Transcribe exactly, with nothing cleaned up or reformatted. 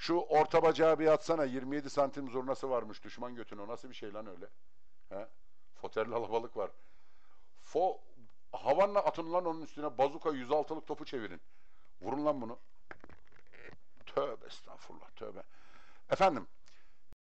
Şu orta bacağı bir atsana. yirmi yedi santim zurnası varmış. Düşman götüne. O nasıl bir şey lan öyle? He? Foterli alabalık var. Fo... Havanla atın lan onun üstüne. Bazuka yüz altılık topu çevirin. Vurun lan bunu. Tövbe estağfurullah. Tövbe. Efendim.